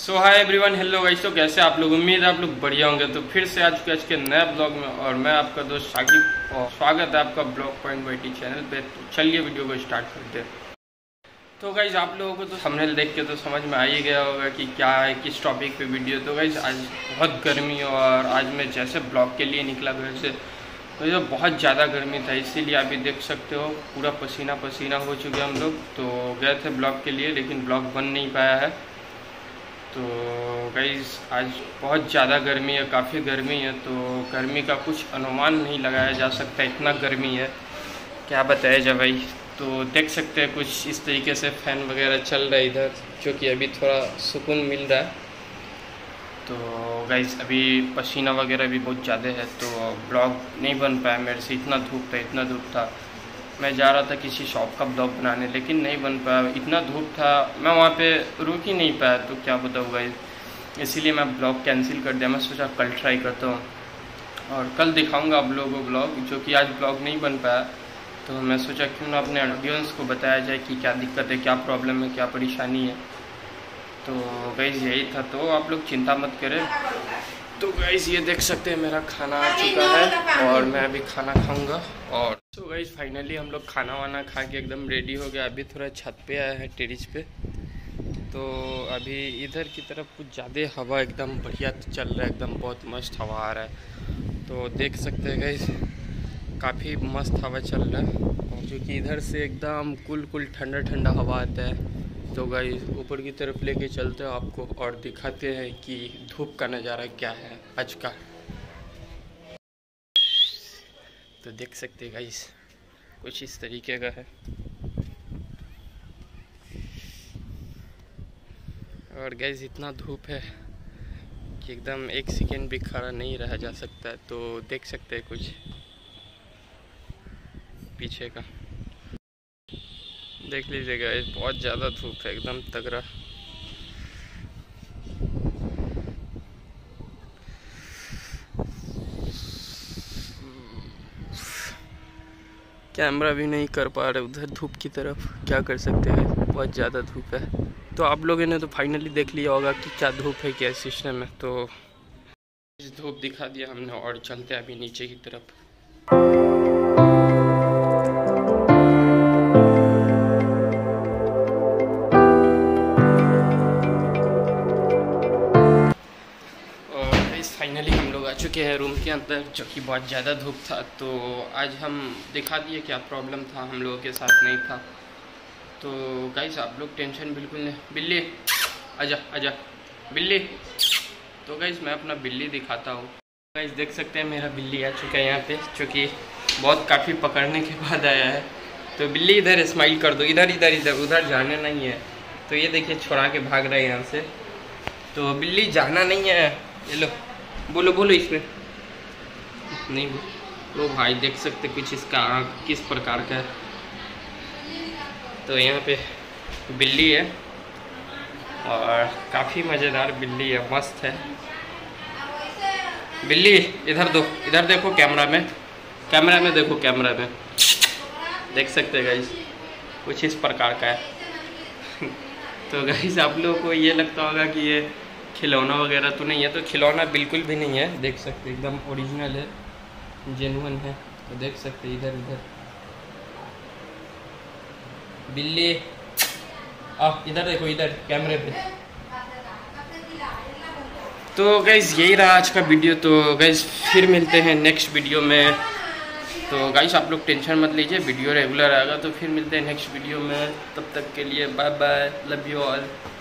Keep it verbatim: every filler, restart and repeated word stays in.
सो hi everyone, hello guys. तो कैसे आप लोग? उम्मीद है आप लोग बढ़िया होंगे। तो फिर से आज के आज के नए ब्लॉग में और मैं आपका दोस्त शाकिब और स्वागत है आपका blog point Y T channel पे। तो चलिए वीडियो को स्टार्ट करते हैं। तो गाइस आप लोगों को तो थंबनेल देख के तो समझ में आ ही गया होगा कि क्या है, किस टॉपिक पे वीडियो। तो गाइस आज बहुत गर्मी है और आज मैं जैसे ब्लॉग के लिए निकला घर से तो बहुत ज़्यादा गर्मी था, इसीलिए आप ये देख सकते हो पूरा पसीना पसीना हो चुके हम लोग। तो गए थे ब्लॉग के लिए लेकिन ब्लॉग बन नहीं पाया है। तो गाइस आज बहुत ज़्यादा गर्मी है, काफ़ी गर्मी है। तो गर्मी का कुछ अनुमान नहीं लगाया जा सकता, इतना गर्मी है क्या बताया जाए भाई। तो देख सकते हैं कुछ इस तरीके से फ़ैन वगैरह चल रहा है इधर, जो कि अभी थोड़ा सुकून मिल रहा है। तो गाइस अभी पसीना वगैरह भी बहुत ज़्यादा है तो ब्लॉग नहीं बन पाया मेरे से। इतना धूप था, इतना धूप था। मैं जा रहा था किसी शॉप का ब्लॉग बनाने लेकिन नहीं बन पाया, इतना धूप था। मैं वहाँ पे रुक ही नहीं पाया, तो क्या बताऊँ गाइस, इसीलिए मैं ब्लॉग कैंसिल कर दिया। मैं सोचा कल ट्राई करता हूँ और कल दिखाऊँगा आप लोगों को ब्लॉग, जो कि आज ब्लॉग नहीं बन पाया। तो मैं सोचा क्यों ना अपने ऑडियंस को बताया जाए कि क्या दिक्कत है, क्या प्रॉब्लम है, क्या परेशानी है। तो गाइस यही था, तो आप लोग चिंता मत करें। तो गाइस ये देख सकते हैं मेरा खाना आ चुका है और मैं अभी खाना खाऊंगा। और तो गाइस फाइनली हम लोग खाना वाना खा के एकदम रेडी हो गया। अभी थोड़ा छत पे आया है, टेरिस पे। तो अभी इधर की तरफ कुछ ज़्यादा हवा एकदम बढ़िया चल रहा है, एकदम बहुत मस्त हवा आ रहा है। तो देख सकते हैं गाइस काफ़ी मस्त हवा चल रहा है, जो कि इधर से एकदम कुल कुल ठंडा ठंडा हवा आता है। तो गाइस ऊपर की तरफ लेके चलते हैं आपको और दिखाते हैं कि धूप का नज़ारा क्या है आज का। तो देख सकते हैं गाइस कुछ इस तरीके का है। और गाइस इतना धूप है कि एकदम एक सेकेंड भी खड़ा नहीं रहा जा सकता है। तो देख सकते हैं कुछ पीछे का, देख लीजिएगा बहुत ज़्यादा धूप है एकदम तगड़ा। कैमरा भी नहीं कर पा रहे उधर धूप की तरफ, क्या कर सकते हैं, बहुत ज़्यादा धूप है। तो आप लोगों ने तो फाइनली देख लिया होगा कि क्या धूप है, क्या सिस्टम है। तो धूप दिखा दिया हमने और चलते हैं अभी नीचे की तरफ। चुके हैं रूम के अंदर, जो कि बहुत ज़्यादा धूप था। तो आज हम दिखा दिए क्या प्रॉब्लम था, हम लोगों के साथ नहीं था। तो गाइस आप लोग टेंशन बिल्कुल नहीं। बिल्ली आजा आजा बिल्ली। तो गाइस मैं अपना बिल्ली दिखाता हूँ। गाइस देख सकते हैं मेरा बिल्ली आ चुका है यहाँ पे, जो कि बहुत काफ़ी पकड़ने के बाद आया है। तो बिल्ली इधर स्माइल कर दो, इधर इधर इधर उधर जाना नहीं है। तो ये देखिए छोड़ा के भाग रहा है यहाँ से। तो बिल्ली जाना नहीं है, ये लो बोलो बोलो इसमें नहीं बोलो। तो भाई देख सकते कुछ इसका आँख किस प्रकार का है। तो यहाँ पे बिल्ली है और काफ़ी मज़ेदार बिल्ली है, मस्त है। बिल्ली इधर दो, इधर देखो कैमरा में, कैमरा में देखो, कैमरा में देख सकते हैं गाइस कुछ इस प्रकार का है। तो गाइस आप लोगों को ये लगता होगा कि ये खिलौना वगैरह तो नहीं है, तो खिलौना बिल्कुल भी नहीं है। देख सकते एकदम ओरिजिनल है, जेन्युइन है। तो देख सकते इधर इधर बिल्ली आ, इधर देखो इधर कैमरे पे। तो गाइस यही रहा आज का वीडियो। तो गाइस फिर मिलते हैं नेक्स्ट वीडियो में। तो गाइस आप लोग टेंशन मत लीजिए, वीडियो रेगुलर आएगा। तो फिर मिलते हैं नेक्स्ट वीडियो में, तब तक के लिए bye bye, love you all.